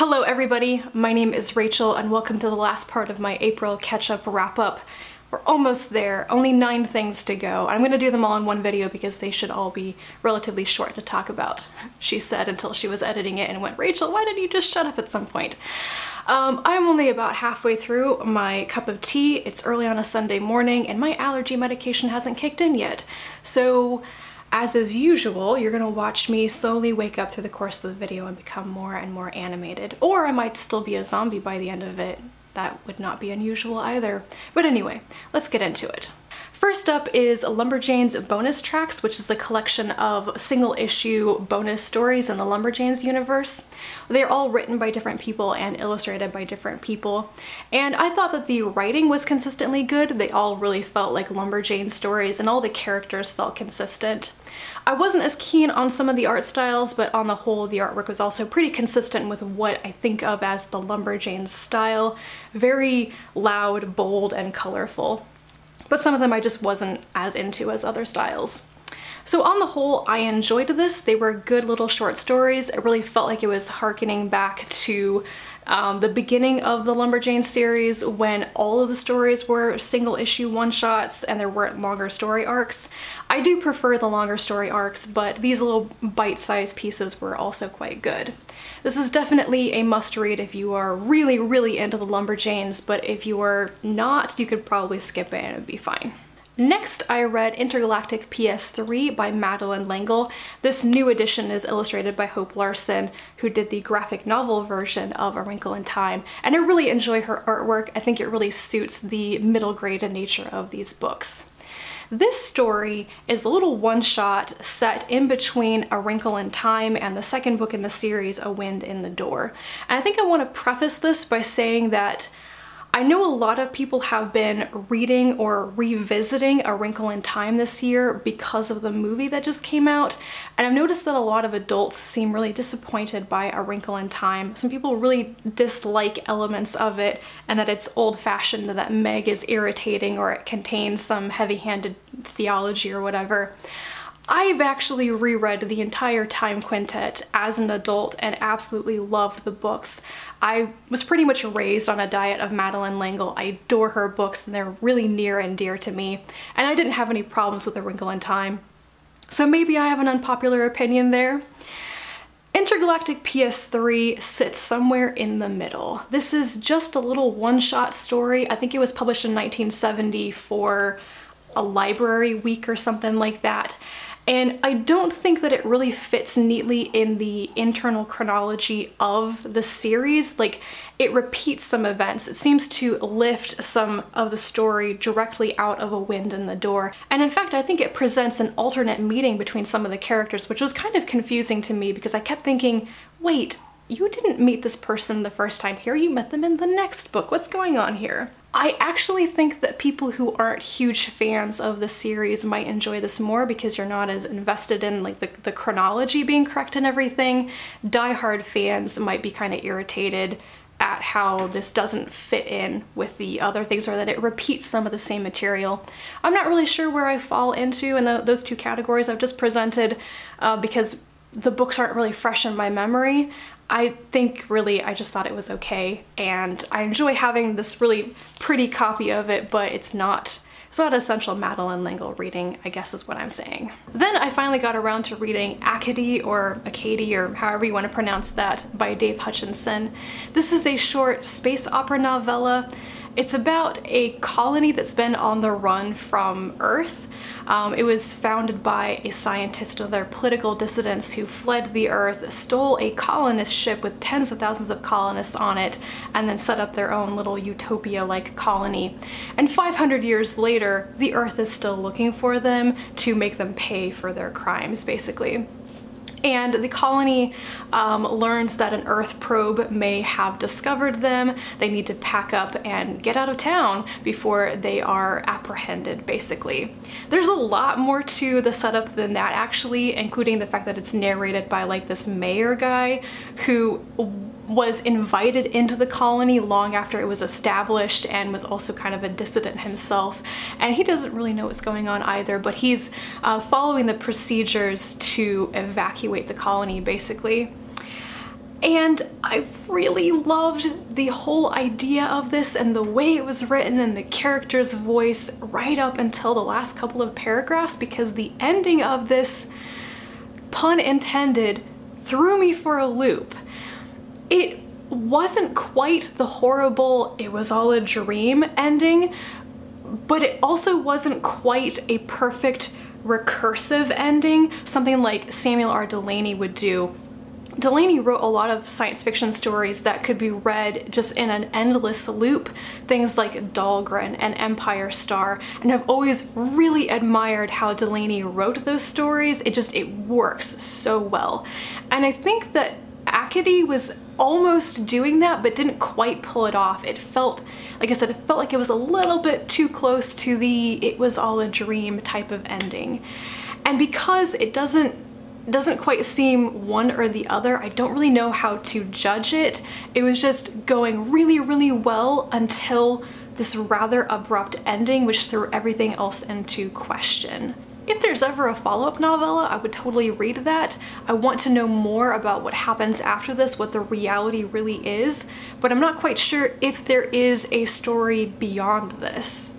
Hello everybody, my name is Rachel and welcome to the last part of my April catch-up wrap-up. We're almost there, only 9 things to go. I'm gonna do them all in one video because they should all be relatively short to talk about, she said until she was editing it and went, Rachel, why didn't you just shut up at some point? I'm only about halfway through my cup of tea. It's early on a Sunday morning and my allergy medication hasn't kicked in yet. So, as is usual, you're gonna watch me slowly wake up through the course of the video and become more and more animated. Or I might still be a zombie by the end of it. That would not be unusual either. But anyway, let's get into it. First up is Lumberjanes Bonus Tracks, which is a collection of single-issue bonus stories in the Lumberjanes universe. They're all written by different people and illustrated by different people, and I thought that the writing was consistently good. They all really felt like Lumberjane stories, and all the characters felt consistent. I wasn't as keen on some of the art styles, but on the whole, the artwork was also pretty consistent with what I think of as the Lumberjanes style. Very loud, bold, and colorful. But some of them I just wasn't as into as other styles. So on the whole, I enjoyed this. They were good little short stories. It really felt like it was harkening back to the beginning of the Lumberjane series when all of the stories were single issue one-shots and there weren't longer story arcs. I do prefer the longer story arcs, but these little bite-sized pieces were also quite good. This is definitely a must-read if you are really, really into the Lumberjanes, but if you are not, you could probably skip it and it would be fine. Next, I read Intergalactic PS3 by Madeleine L'Engle. This new edition is illustrated by Hope Larson, who did the graphic novel version of A Wrinkle in Time, and I really enjoy her artwork. I think it really suits the middle grade nature of these books. This story is a little one-shot set in between A Wrinkle in Time and the second book in the series, A Wind in the Door. And I think I want to preface this by saying that I know a lot of people have been reading or revisiting A Wrinkle in Time this year because of the movie that just came out, and I've noticed that a lot of adults seem really disappointed by A Wrinkle in Time. Some people really dislike elements of it and that it's old-fashioned, that Meg is irritating or it contains some heavy-handed theology or whatever. I've actually reread the entire Time Quintet as an adult and absolutely loved the books. I was pretty much raised on a diet of Madeleine L'Engle. I adore her books and they're really near and dear to me, and I didn't have any problems with A Wrinkle in Time. So maybe I have an unpopular opinion there. Intergalactic PS3 sits somewhere in the middle. This is just a little one-shot story. I think it was published in 1970 for a library week or something like that. And I don't think that it really fits neatly in the internal chronology of the series. Like, it repeats some events. It seems to lift some of the story directly out of A Wind in the Door. And in fact, I think it presents an alternate meeting between some of the characters, which was kind of confusing to me because I kept thinking, wait, you didn't meet this person the first time here, you met them in the next book. What's going on here? I actually think that people who aren't huge fans of the series might enjoy this more because you're not as invested in like the chronology being correct and everything. Die-hard fans might be kind of irritated at how this doesn't fit in with the other things or that it repeats some of the same material. I'm not really sure where I fall into in those two categories I've just presented because the books aren't really fresh in my memory. I think really I just thought it was okay, and I enjoy having this really pretty copy of it, but it's not essential Madeleine L'Engle reading, I guess is what I'm saying. Then I finally got around to reading Acadie, or Acadie, or however you want to pronounce that, by Dave Hutchinson. This is a short space opera novella. It's about a colony that's been on the run from Earth. It was founded by a scientist and other political dissidents who fled the Earth, stole a colonist ship with tens of thousands of colonists on it, and then set up their own little utopia-like colony. And 500 years later, the Earth is still looking for them to make them pay for their crimes, basically. And the colony learns that an Earth probe may have discovered them. They need to pack up and get out of town before they are apprehended, basically. There's a lot more to the setup than that, actually, including the fact that it's narrated by like this mayor guy who was invited into the colony long after it was established and was also kind of a dissident himself. And he doesn't really know what's going on either, but he's following the procedures to evacuate the colony, basically. And I really loved the whole idea of this and the way it was written and the character's voice right up until the last couple of paragraphs, because the ending of this, pun intended, threw me for a loop. It wasn't quite the horrible, it was all a dream ending, but it also wasn't quite a perfect recursive ending, something like Samuel R. Delany would do. Delany wrote a lot of science fiction stories that could be read just in an endless loop, things like Dahlgren and Empire Star, and I've always really admired how Delany wrote those stories. It works so well. And I think that Acadie was almost doing that, but didn't quite pull it off. It felt, like I said, it felt like it was a little bit too close to the it was all a dream type of ending. And because it doesn't quite seem one or the other, I don't really know how to judge it. It was just going really, really well until this rather abrupt ending, which threw everything else into question. If there's ever a follow-up novella, I would totally read that. I want to know more about what happens after this, what the reality really is, but I'm not quite sure if there is a story beyond this.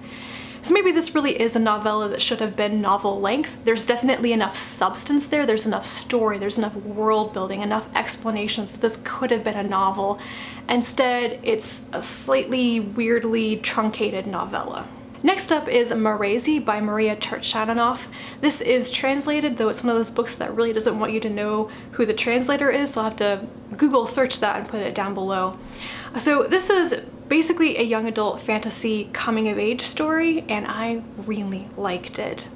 So maybe this really is a novella that should have been novel length. There's definitely enough substance there, there's enough story, there's enough world building, enough explanations that this could have been a novel. Instead, it's a slightly weirdly truncated novella. Next up is Maresi by Maria Turtschaninoff. This is translated, though it's one of those books that really doesn't want you to know who the translator is, so I'll have to Google search that and put it down below. So this is basically a young adult fantasy coming of age story, and I really liked it.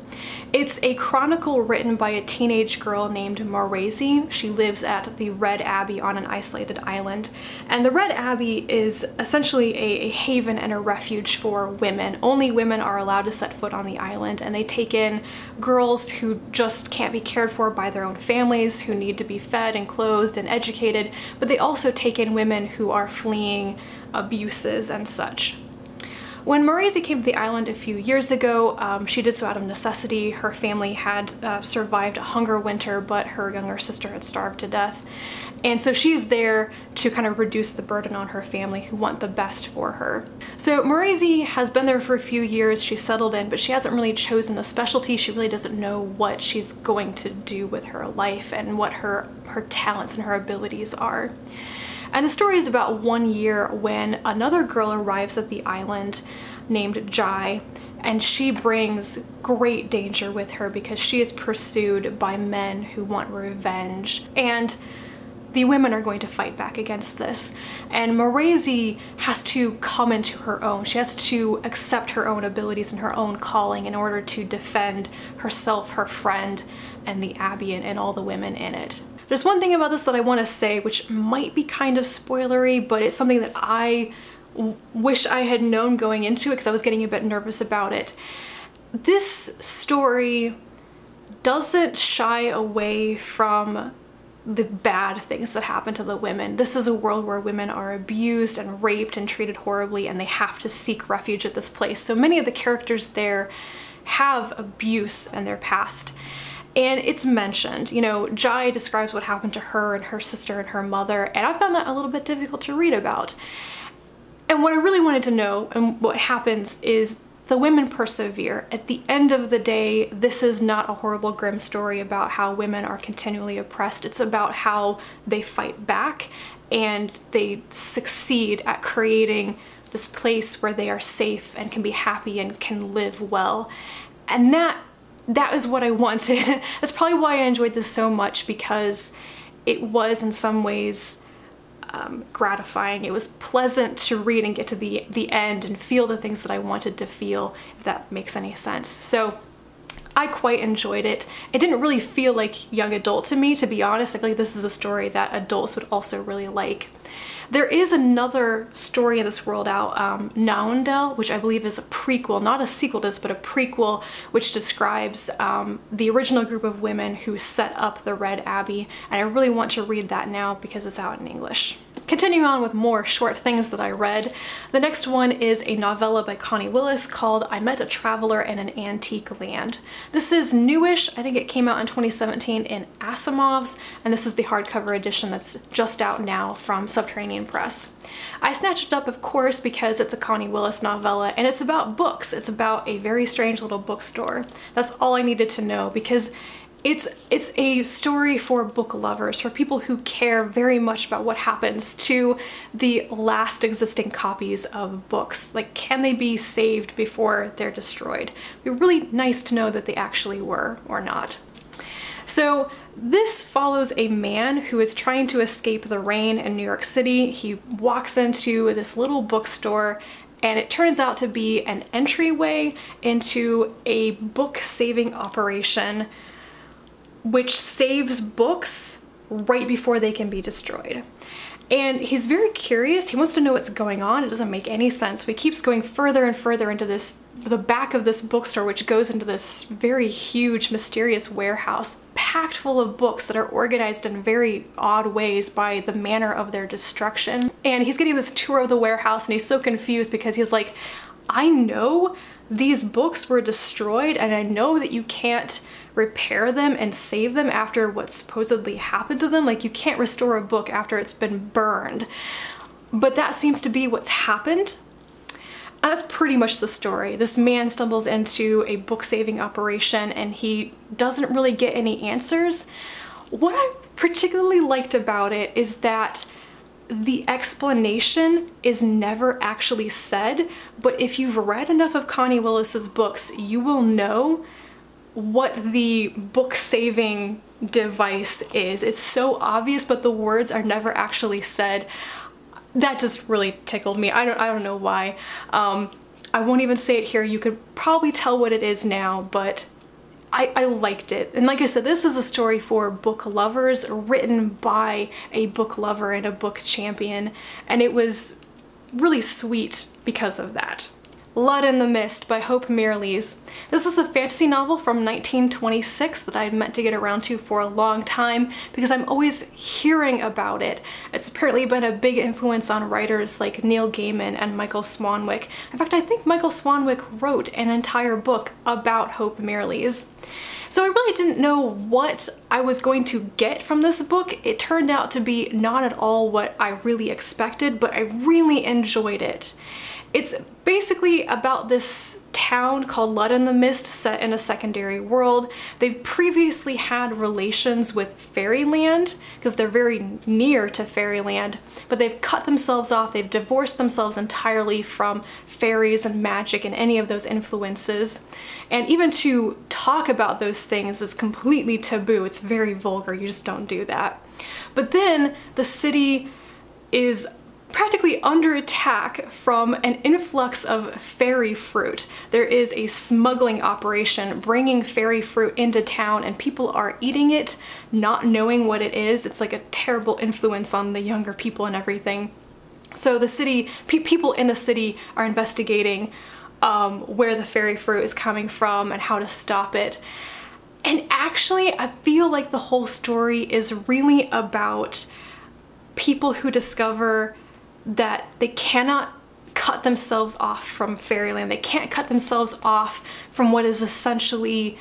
It's a chronicle written by a teenage girl named Maresi. She lives at the Red Abbey on an isolated island. And the Red Abbey is essentially a haven and a refuge for women. Only women are allowed to set foot on the island, and they take in girls who just can't be cared for by their own families, who need to be fed and clothed and educated, but they also take in women who are fleeing abuses and such. When Maresi came to the island a few years ago, she did so out of necessity. Her family had survived a hunger winter, but her younger sister had starved to death. And so she's there to kind of reduce the burden on her family, who want the best for her. So Maresi has been there for a few years, she's settled in, but she hasn't really chosen a specialty. She really doesn't know what she's going to do with her life and what her talents and her abilities are. And the story is about 1 year when another girl arrives at the island named Jai, and she brings great danger with her because she is pursued by men who want revenge. And the women are going to fight back against this. And Maresi has to come into her own. She has to accept her own abilities and her own calling in order to defend herself, her friend, and the Abbey and all the women in it. There's one thing about this that I want to say, which might be kind of spoilery, but it's something that I wish I had known going into it because I was getting a bit nervous about it. This story doesn't shy away from the bad things that happen to the women. This is a world where women are abused and raped and treated horribly, and they have to seek refuge at this place. So many of the characters there have abuse in their past. And it's mentioned, you know, Jai describes what happened to her and her sister and her mother, and I found that a little bit difficult to read about. And what I really wanted to know and what happens is the women persevere. At the end of the day, this is not a horrible, grim story about how women are continually oppressed. It's about how they fight back and they succeed at creating this place where they are safe and can be happy and can live well. And that is what I wanted. That's probably why I enjoyed this so much, because it was in some ways gratifying. It was pleasant to read and get to the end and feel the things that I wanted to feel, if that makes any sense. So I quite enjoyed it. It didn't really feel like young adult to me, to be honest. I feel like this is a story that adults would also really like. There is another story in this world out, Naondel, which I believe is a prequel, not a sequel to this, but a prequel, which describes the original group of women who set up the Red Abbey, and I really want to read that now because it's out in English. Continuing on with more short things that I read, the next one is a novella by Connie Willis called I Met a Traveler in an Antique Land. This is newish. I think it came out in 2017 in Asimov's, and this is the hardcover edition that's just out now from Subterranean Press. I snatched it up, of course, because it's a Connie Willis novella, and it's about books. It's about a very strange little bookstore. That's all I needed to know, because it's a story for book lovers, for people who care very much about what happens to the last existing copies of books. Like, can they be saved before they're destroyed? It'd be really nice to know that they actually were or not. So this follows a man who is trying to escape the rain in New York City. He walks into this little bookstore, and it turns out to be an entryway into a book-saving operation which saves books right before they can be destroyed. And he's very curious. He wants to know what's going on. It doesn't make any sense. But he keeps going further and further into the back of this bookstore, which goes into this very huge, mysterious warehouse packed full of books that are organized in very odd ways by the manner of their destruction. And he's getting this tour of the warehouse, and he's so confused because he's like, I know these books were destroyed, and I know that you can't repair them and save them after what supposedly happened to them. Like, you can't restore a book after it's been burned. But that seems to be what's happened. And that's pretty much the story. This man stumbles into a book-saving operation, and he doesn't really get any answers. What I particularly liked about it is that the explanation is never actually said, but if you've read enough of Connie Willis's books, you will know what the book-saving device is. It's so obvious, but the words are never actually said. That just really tickled me. I don't know why. I won't even say it here. You could probably tell what it is now, but I liked it. And like I said, this is a story for book lovers, written by a book lover and a book champion, and it was really sweet because of that. Lud-in-the-Mist by Hope Mirrlees. This is a fantasy novel from 1926 that I meant to get around to for a long time because I'm always hearing about it. It's apparently been a big influence on writers like Neil Gaiman and Michael Swanwick. In fact, I think Michael Swanwick wrote an entire book about Hope Mirrlees. So I really didn't know what I was going to get from this book. It turned out to be not at all what I really expected, but I really enjoyed it. It's basically about this town called Lud-in-the-Mist set in a secondary world. They've previously had relations with Fairyland because they're very near to Fairyland, but they've cut themselves off. They've divorced themselves entirely from fairies and magic and any of those influences. And even to talk about those things is completely taboo. It's very vulgar. You just don't do that. But then the city is practically under attack from an influx of fairy fruit. There is a smuggling operation bringing fairy fruit into town, and people are eating it, not knowing what it is. It's like a terrible influence on the younger people and everything. So the city, people in the city are investigating where the fairy fruit is coming from and how to stop it. And actually, I feel like the whole story is really about people who discover that they cannot cut themselves off from Fairyland. They can't cut themselves off from what is essentially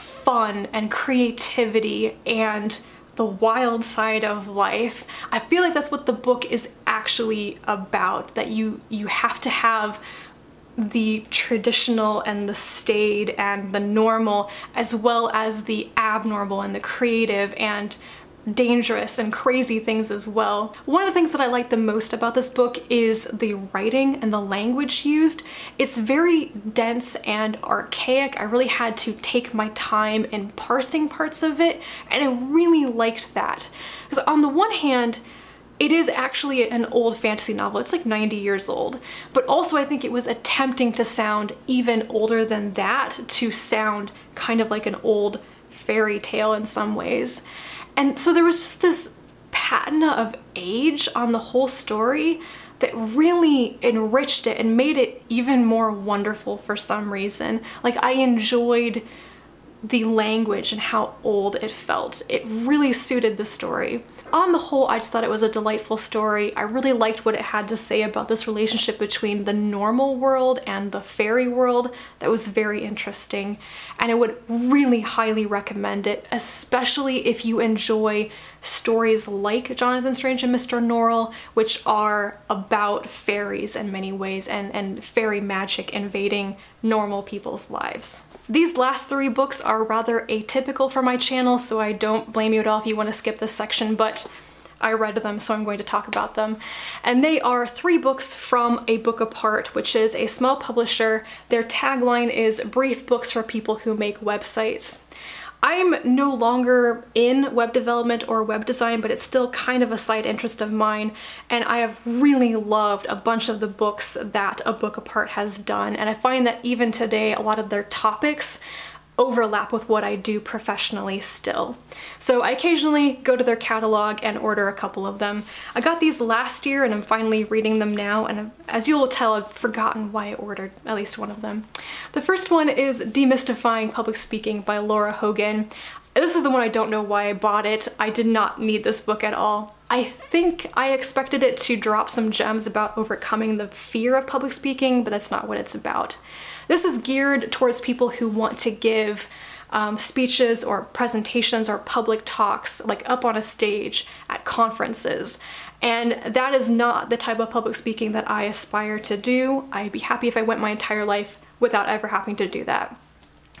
fun and creativity and the wild side of life. I feel like that's what the book is actually about, that you have to have the traditional and the staid and the normal, as well as the abnormal and the creative and dangerous and crazy things as well. One of the things that I like the most about this book is the writing and the language used. It's very dense and archaic. I really had to take my time in parsing parts of it, and I really liked that. Because on the one hand, it is actually an old fantasy novel. It's like 90 years old. But also I think it was attempting to sound even older than that, to sound kind of like an old fairy tale in some ways. And so there was just this patina of age on the whole story that really enriched it and made it even more wonderful for some reason. Like, I enjoyed the language and how old it felt. It really suited the story. On the whole, I just thought it was a delightful story. I really liked what it had to say about this relationship between the normal world and the fairy world. That was very interesting, and I would really highly recommend it, especially if you enjoy stories like Jonathan Strange and Mr. Norrell, which are about fairies in many ways and fairy magic invading normal people's lives. These last three books are rather atypical for my channel, so I don't blame you at all if you want to skip this section, but I read them, so I'm going to talk about them. And they are three books from A Book Apart, which is a small publisher. Their tagline is "Brief books for people who make websites." I'm no longer in web development or web design, but it's still kind of a side interest of mine, and I have really loved a bunch of the books that A Book Apart has done, and I find that even today a lot of their topics overlap with what I do professionally still. So I occasionally go to their catalog and order a couple of them. I got these last year and I'm finally reading them now, and as you'll tell, I've forgotten why I ordered at least one of them. The first one is Demystifying Public Speaking by Lara Hogan. This is the one I don't know why I bought it. I did not need this book at all. I think I expected it to drop some gems about overcoming the fear of public speaking, but that's not what it's about. This is geared towards people who want to give speeches or presentations or public talks, like up on a stage at conferences. And that is not the type of public speaking that I aspire to do. I'd be happy if I went my entire life without ever having to do that.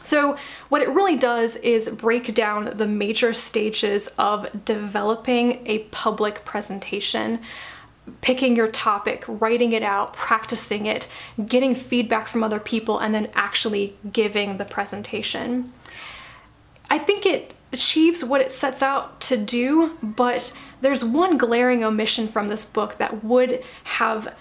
So what it really does is break down the major stages of developing a public presentation, picking your topic, writing it out, practicing it, getting feedback from other people, and then actually giving the presentation. I think it achieves what it sets out to do, but there's one glaring omission from this book that would have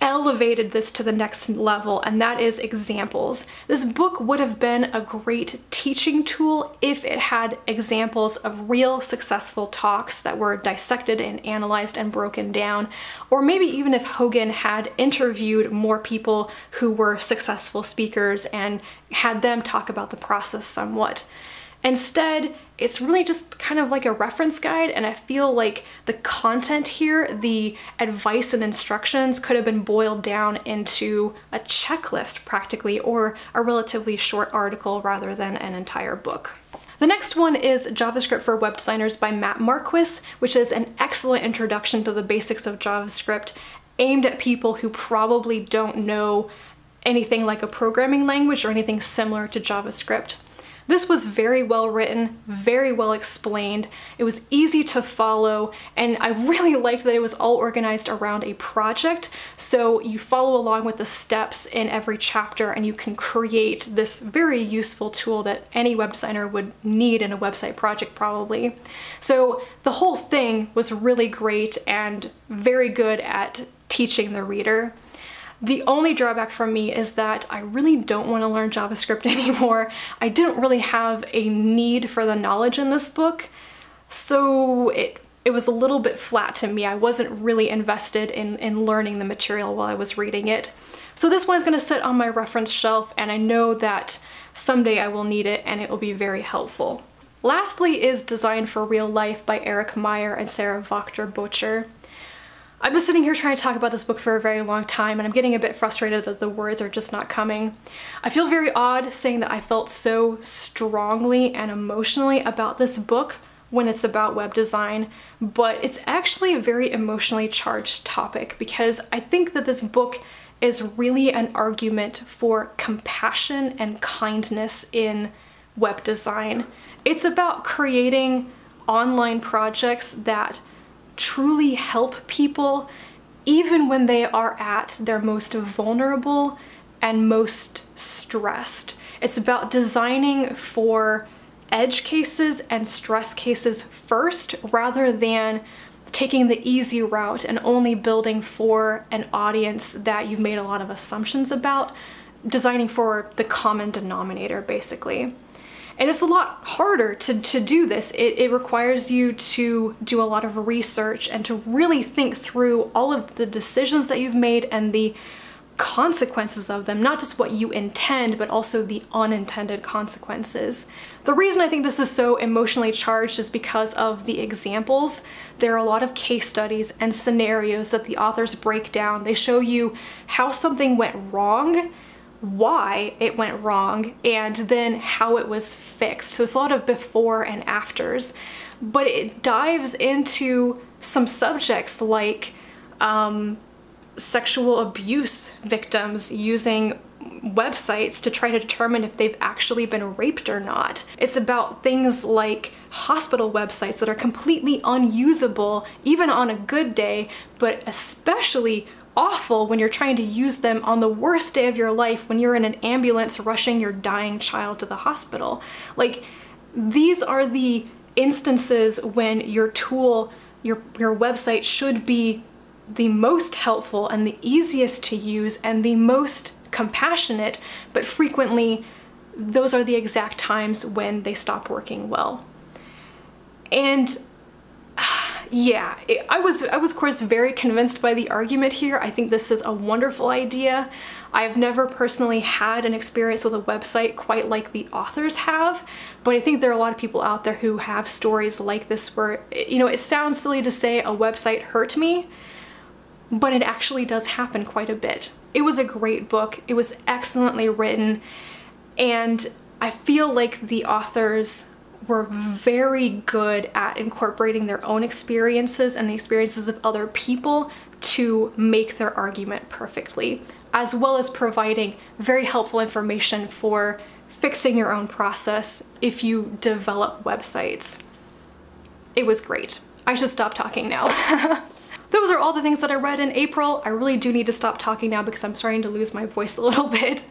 elevated this to the next level, and that is examples. This book would have been a great teaching tool if it had examples of real successful talks that were dissected and analyzed and broken down, or maybe even if Hogan had interviewed more people who were successful speakers and had them talk about the process somewhat. Instead, it's really just kind of like a reference guide, and I feel like the content here, the advice and instructions, could have been boiled down into a checklist practically, or a relatively short article rather than an entire book. The next one is JavaScript for Web Designers by Mat Marquis, which is an excellent introduction to the basics of JavaScript, aimed at people who probably don't know anything like a programming language or anything similar to JavaScript. This was very well written, very well explained. It was easy to follow, and I really liked that it was all organized around a project. So you follow along with the steps in every chapter, and you can create this very useful tool that any web designer would need in a website project probably. So the whole thing was really great and very good at teaching the reader. The only drawback for me is that I really don't want to learn JavaScript anymore. I didn't really have a need for the knowledge in this book, so it was a little bit flat to me. I wasn't really invested in learning the material while I was reading it. So this one is going to sit on my reference shelf, and I know that someday I will need it and it will be very helpful. Lastly is Design for Real Life by Eric Meyer and Sarah Wachter-Bocher. I've been sitting here trying to talk about this book for a very long time, and I'm getting a bit frustrated that the words are just not coming. I feel very odd saying that I felt so strongly and emotionally about this book when it's about web design, but it's actually a very emotionally charged topic, because I think that this book is really an argument for compassion and kindness in web design. It's about creating online projects that truly help people even when they are at their most vulnerable and most stressed. It's about designing for edge cases and stress cases first, rather than taking the easy route and only building for an audience that you've made a lot of assumptions about, designing for the common denominator basically. And it's a lot harder to do this. It requires you to do a lot of research and to really think through all of the decisions that you've made and the consequences of them, not just what you intend, but also the unintended consequences. The reason I think this is so emotionally charged is because of the examples. There are a lot of case studies and scenarios that the authors break down. They show you how something went wrong, why it went wrong, and then how it was fixed. So it's a lot of before and afters, but it dives into some subjects like sexual abuse victims using websites to try to determine if they've actually been raped or not. It's about things like hospital websites that are completely unusable, even on a good day, but especially awful when you're trying to use them on the worst day of your life, when you're in an ambulance rushing your dying child to the hospital. Like, these are the instances when your tool, your website should be the most helpful and the easiest to use and the most compassionate, but frequently those are the exact times when they stop working well. And yeah, I was of course very convinced by the argument here. I think this is a wonderful idea. I've never personally had an experience with a website quite like the authors have, but I think there are a lot of people out there who have stories like this where, you know, it sounds silly to say a website hurt me, but it actually does happen quite a bit. It was a great book. It was excellently written. And I feel like the authors were very good at incorporating their own experiences and the experiences of other people to make their argument perfectly, as well as providing very helpful information for fixing your own process if you develop websites. It was great. I should stop talking now. Those are all the things that I read in April. I really do need to stop talking now because I'm starting to lose my voice a little bit.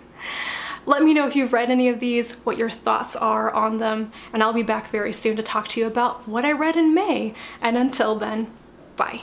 Let me know if you've read any of these, what your thoughts are on them, and I'll be back very soon to talk to you about what I read in May. And until then, bye.